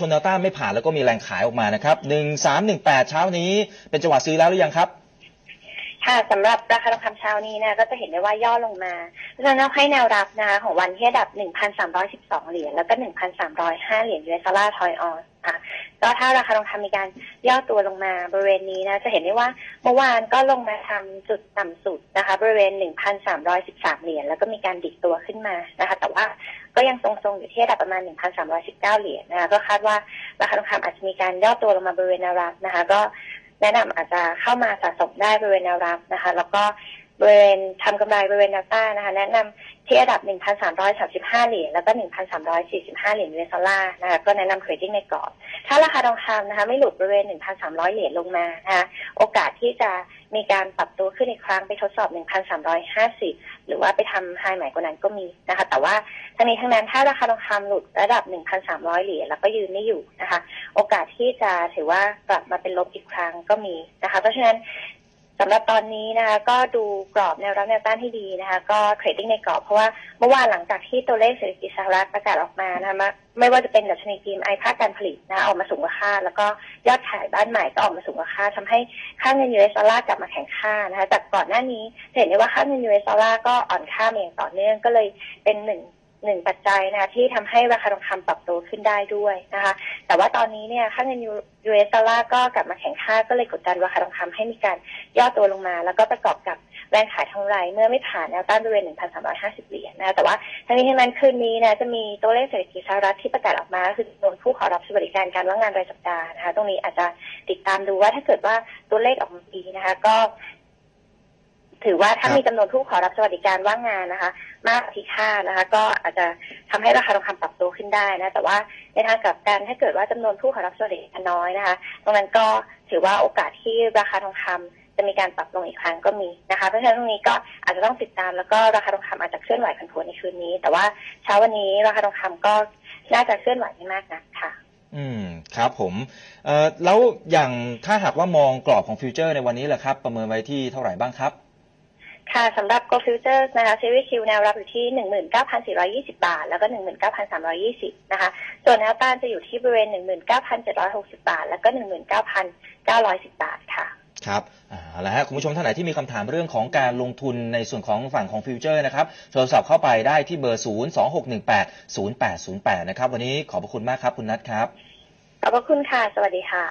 ชนแนวต้านไม่ผ่านแล้วก็มีแรงขายออกมานะครับ1318เช้านี้เป็นจังหวะซื้อแล้วหรือยังครับค่ะสำหรับราคาทองคำเช้านี้นะก็จะเห็นได้ว่าย่อลงมาเพราะฉะนั้นให้แนวรับนะของวันที่ระดับ 1,312 เหรียญแล้วก็ 1,305 เหรียญยูเอสดอลลาร์ทอยออนก็ถ้าราคาทองคำมีการย่อตัวลงมาบริเวณนี้นะจะเห็นได้ว่าเมื่อวานก็ลงมาทำจุดต่ำสุดนะคะบริเวณ 1,313 เหรียญแล้วก็มีการดิดตัวขึ้นมานะคะแต่ว่าก็ยังทรงๆอยู่ที่ระดับประมาณ 1,319 เหรียญนะคะก็คาดว่าราคาทองคำอาจจะมีการย่อตัวลงมาบริเวณแนวรับนะคะก็แนะนำอาจจะเข้ามาสะสมได้บริเวณแนวรับนะคะแล้วก็บริเวณทำกำไรบริเวณแนวต้านนะคะแนะนำที่ระดับ 1,335 เหรียญแล้วก็ 1,345 เหรียญยูเอสดอลลาร์นะคะก็แนะนำเทรดดิ้งในกรอบถ้าราคาทองคำนะคะไม่หลุดบริเวณ 1,300 เหรียญลงมานะคะโอกาสที่จะมีการปรับตัวขึ้นอีกครั้งไปทดสอบ 1,350 หรือว่าไปทำไฮใหม่กว่านั้นก็มีนะคะแต่ว่าทั้งนี้ทั้งนั้นถ้าราคาทองคำหลุดระดับ 1,300 เหรียญแล้วก็ยืนไม่อยู่นะคะโอกาสที่จะถือว่ากลับมาเป็นลบอีกครั้งก็มีนะคะเพราะฉะนั้นสำหรับตอนนี้นะคะก็ดูกรอบแนวรับแนวต้านที่ดีนะคะก็เทรดดิ้งในกรอบเพราะว่าเมื่อวานหลังจากที่ตัวเลขเศรษฐกิจสหรัฐประกาศออกมานะคะไม่ว่าจะเป็นดัชนี PMI ภาคการผลิตนะออกมาสูงกว่าคาดแล้วก็ยอดขายบ้านใหม่ก็ออกมาสูงกว่าคาดทำให้ค่าเงิน US ดอลลาร์กลับมาแข็งค่านะคะจากก่อนหน้านี้เห็นได้ว่าค่าเงิน US ดอลลาร์ก็อ่อนค่ามาอย่างต่อเนื่องก็เลยเป็นหนึ่งปัจจัยนะคะที่ทำให้ราคาทองคำปรับตัวขึ้นได้ด้วยนะคะแต่ว่าตอนนี้เนี่ยค่าเงิน US ดอลลาร์ก็กลับมาแข็งค่าก็เลยกดดันราคาทองคำให้มีการย่อตัวลงมาแล้วก็ประกอบกับแรงขายทางรายเมื่อไม่ผ่านแนวต้านบริเวณ 1,350 เหรียญนะแต่ว่าทั้งนี้ทั้งนั้นคืนนี้นะจะมีตัวเลขเศรษฐกิจสหรัฐที่ประกาศออกมาคือจำนวนผู้ขอรับสวัสดิการการว่างงานรายสัปดาห์นะคะตรงนี้อาจจะติดตามดูว่าถ้าเกิดว่าตัวเลขออกมาดีนะคะก็ถือว่าถ้ามีจำนวนผู้ขอรับสวัสดิการว่างงานนะคะมากที่คาดนะคะก็อาจจะทำให้ราคาทองคำปรับตัวขึ้นได้นะแต่ว่าในทางกลับกันถ้าเกิดว่าจำนวนผู้ขอรับสวัสดิการน้อยนะคะตรงนั้นก็ถือว่าโอกาสที่ราคาทองคำจะมีการปรับลงอีกครั้งก็มีนะคะเพราะฉะนั้นตรงนี้ก็อาจจะต้องติดตามแล้วก็ราคาทองคำอาจจะเคลื่อนไหวผันผวนในคืนนี้แต่ว่าเช้าวันนี้ราคาทองคำก็น่าจะเคลื่อนไหวไม่มากนักค่ะครับผมแล้วอย่างถ้าหากว่ามองกรอบของฟิวเจอร์ในวันนี้แหละครับประเมินไว้ที่เท่าไหร่บ้างครับค่ะสำหรับ Gold Futures นะคะ Series Q แนวรับอยู่ที่ 19,420 บาทแล้วก็ 19,320 นะคะส่วนแนวต้านจะอยู่ที่บริเวณ 19,760 บาทแล้วก็ 19,910 บาทค่ะครับแล้วฮะคุณผู้ชมท่านไหนที่มีคำถามเรื่องของการลงทุนในส่วนของฝั่งของฟิวเจอร์นะครับโทรศัพท์เข้าไปได้ที่เบอร์ 026180808 นะครับวันนี้ขอบพระคุณมากครับคุณนัทครับขอบพระคุณค่ะสวัสดีค่ะ